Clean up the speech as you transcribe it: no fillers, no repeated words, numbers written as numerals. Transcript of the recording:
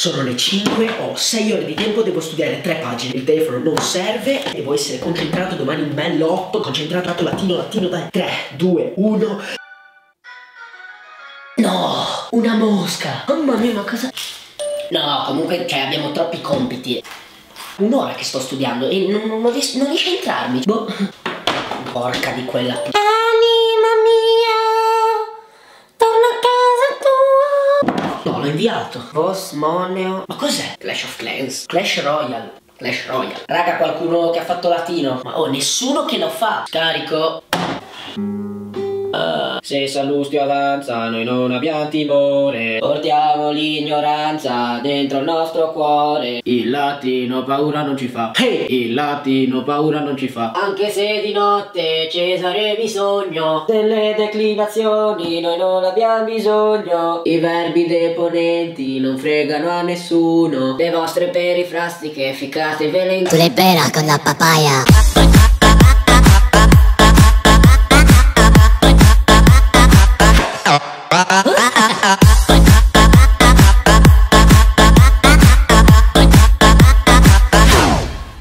Sono le 5, ho 6 ore di tempo, devo studiare 3 pagine. Il telefono non serve, devo essere concentrato domani in bello 8, concentrato latino, dai. 3, 2, 1. No, una mosca. Mamma mia, ma cosa... No, comunque, cioè, abbiamo troppi compiti. Un'ora che sto studiando e non riesco a entrarmi. Boh. Porca di quella... Anima mia, torna a casa tua. No, l'ho inviato. Bosmoneo. Ma cos'è? Clash of Clans. Clash Royal. Clash Royal. Raga, qualcuno che ha fatto latino. Ma oh, nessuno che lo fa. Scarico. Se Sallustio avanza, noi non abbiamo timore. Portiamo l'ignoranza dentro il nostro cuore. Il latino paura non ci fa. Hey! Il latino paura non ci fa. Anche se di notte Cesare mi sogno, delle declinazioni noi non abbiamo bisogno. I verbi deponenti non fregano a nessuno. Le vostre perifrastiche ficcate velenti. Tu le pera con la papaya.